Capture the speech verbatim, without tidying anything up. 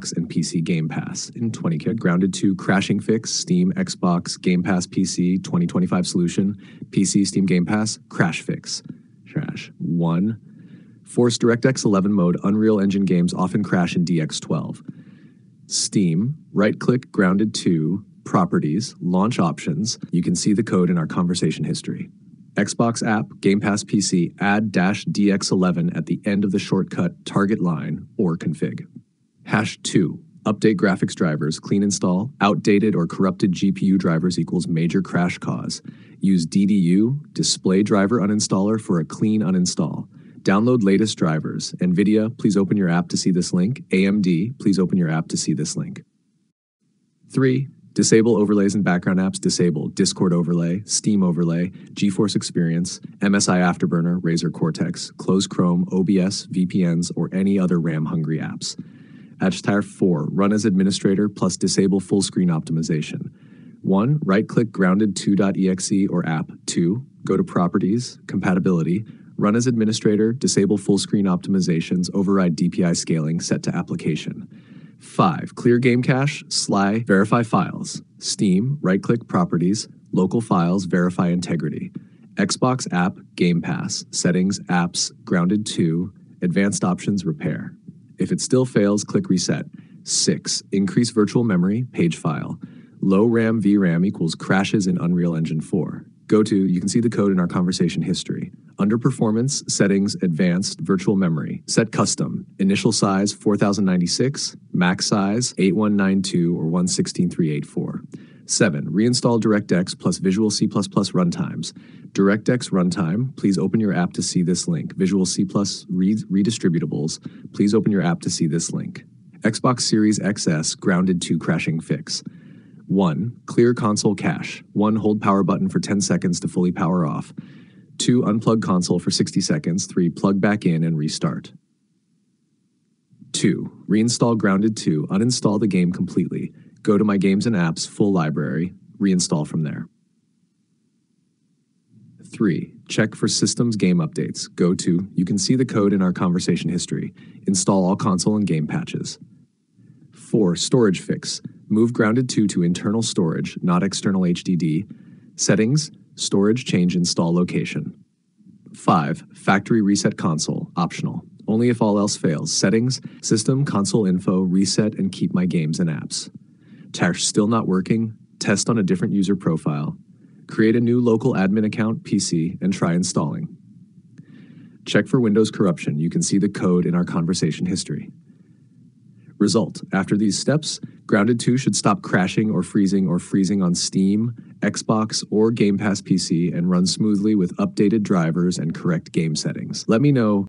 Xbox, and P C Game Pass. In twenty K, Grounded two Crashing Fix, Steam, Xbox, Game Pass, P C, twenty twenty-five solution, P C, Steam, Game Pass, Crash Fix. Trash. one. Force DirectX eleven mode, Unreal Engine games often crash in D X twelve. Steam, right-click Grounded two, Properties, Launch Options. You can see the code in our conversation history. Xbox app, Game Pass P C, add dash D X eleven at the end of the shortcut target line or config. Hash two, update graphics drivers, clean install, outdated or corrupted G P U drivers equals major crash cause. Use D D U, Display Driver Uninstaller for a clean uninstall. Download latest drivers. NVIDIA, please open your app to see this link. A M D, please open your app to see this link. three. Disable overlays and background apps. Disable Discord overlay, Steam overlay, GeForce Experience, M S I Afterburner, Razer Cortex, close Chrome, O B S, V P Ns, or any other RAM-hungry apps. Hashtag four. Run as administrator plus disable full-screen optimization. one. Right-click Grounded two.exe or app. two. Go to Properties, Compatibility, Run as administrator, disable full-screen optimizations, override D P I scaling, set to application. five. Clear game cache, sly, verify files. Steam, right-click properties, local files, verify integrity. Xbox app, Game Pass, settings, apps, Grounded two, advanced options, repair. If it still fails, click reset. six. Increase virtual memory, page file. Low RAM V RAM equals crashes in Unreal Engine four. Go to, you can see the code in our conversation history. Under Performance, Settings, Advanced, Virtual Memory. Set Custom. Initial size, four thousand ninety-six. Max size, eighty-one ninety-two or one sixteen three eighty-four. seven. Reinstall DirectX plus Visual C plus plus runtimes. DirectX runtime, please open your app to see this link. Visual C plus plus redistributables, please open your app to see this link. Xbox Series X S Grounded two Crashing Fix. one. Clear console cache. one. Hold power button for ten seconds to fully power off. two. Unplug console for sixty seconds. three. Plug back in and restart. two. Reinstall Grounded two. Uninstall the game completely. Go to My Games and Apps, full library. Reinstall from there. three. Check for systems game updates. Go to, you can see the code in our conversation history. Install all console and game patches. four. Storage fix. Move Grounded two to internal storage, not external H D D. Settings, storage change install location. five. Factory reset console, optional. Only if all else fails. Settings, system, console info, reset and keep My Games and Apps. Cache still not working. Test on a different user profile. Create a new local admin account, P C, and try installing. Check for Windows corruption. You can see the code in our conversation history. Result. After these steps, Grounded two should stop crashing or freezing or freezing on Steam, Xbox, or Game Pass P C and run smoothly with updated drivers and correct game settings. Let me know